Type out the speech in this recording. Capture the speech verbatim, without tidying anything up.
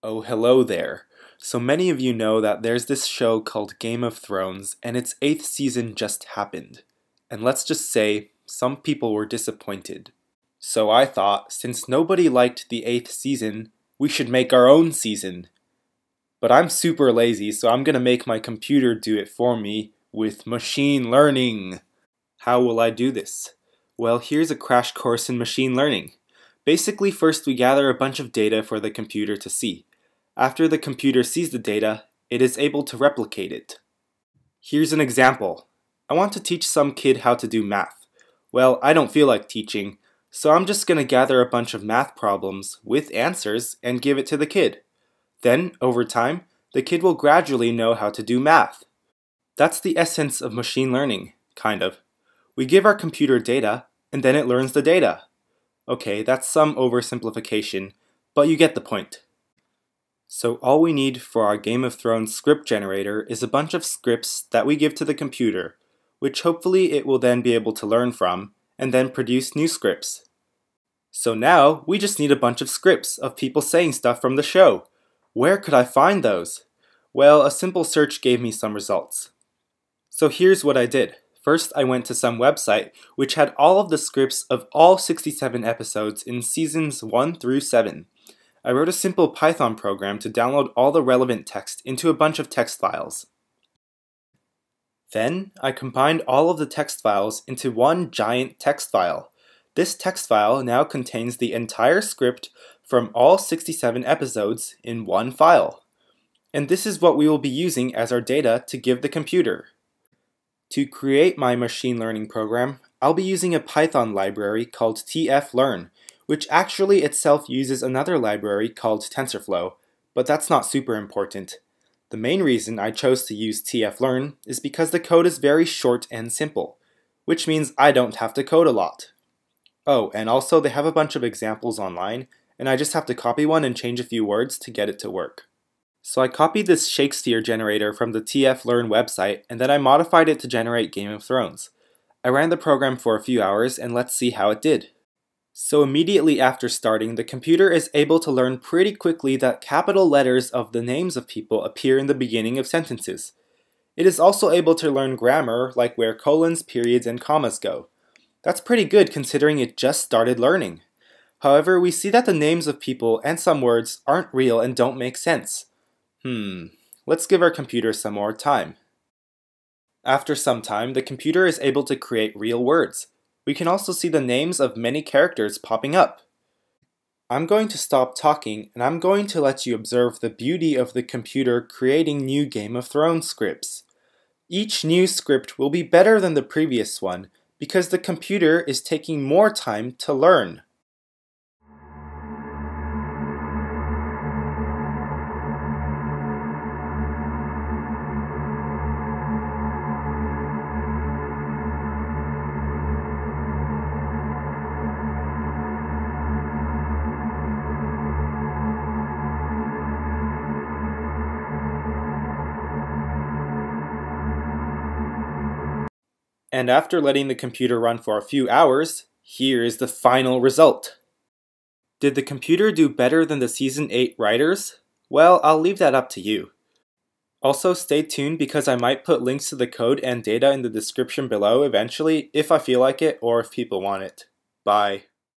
Oh, hello there. So many of you know that there's this show called Game of Thrones, and its eighth season just happened. And let's just say, some people were disappointed. So I thought, since nobody liked the eighth season, we should make our own season. But I'm super lazy, so I'm gonna make my computer do it for me with machine learning. How will I do this? Well, here's a crash course in machine learning. Basically, first we gather a bunch of data for the computer to see. After the computer sees the data, it is able to replicate it. Here's an example. I want to teach some kid how to do math. Well, I don't feel like teaching, so I'm just gonna gather a bunch of math problems with answers and give it to the kid. Then, over time, the kid will gradually know how to do math. That's the essence of machine learning, kind of. We give our computer data, and then it learns the data. Okay, that's some oversimplification, but you get the point. So all we need for our Game of Thrones script generator is a bunch of scripts that we give to the computer, which hopefully it will then be able to learn from, and then produce new scripts. So now, we just need a bunch of scripts of people saying stuff from the show. Where could I find those? Well, a simple search gave me some results. So here's what I did. First, I went to some website which had all of the scripts of all sixty-seven episodes in seasons one through seven. I wrote a simple Python program to download all the relevant text into a bunch of text files. Then, I combined all of the text files into one giant text file. This text file now contains the entire script from all sixty-seven episodes in one file. And this is what we will be using as our data to give the computer. To create my machine learning program, I'll be using a Python library called TFLearn, which actually itself uses another library called TensorFlow, but that's not super important. The main reason I chose to use TFLearn is because the code is very short and simple, which means I don't have to code a lot. Oh, and also they have a bunch of examples online, and I just have to copy one and change a few words to get it to work. So I copied this Shakespeare generator from the TFLearn website, and then I modified it to generate Game of Thrones. I ran the program for a few hours, and let's see how it did. So immediately after starting, the computer is able to learn pretty quickly that capital letters of the names of people appear in the beginning of sentences. It is also able to learn grammar, like where colons, periods, and commas go. That's pretty good considering it just started learning. However, we see that the names of people and some words aren't real and don't make sense. Hmm, let's give our computer some more time. After some time, the computer is able to create real words. We can also see the names of many characters popping up. I'm going to stop talking, and I'm going to let you observe the beauty of the computer creating new Game of Thrones scripts. Each new script will be better than the previous one, because the computer is taking more time to learn. And after letting the computer run for a few hours, here is the final result. Did the computer do better than the Season eight writers? Well, I'll leave that up to you. Also, stay tuned because I might put links to the code and data in the description below eventually, if I feel like it or if people want it. Bye.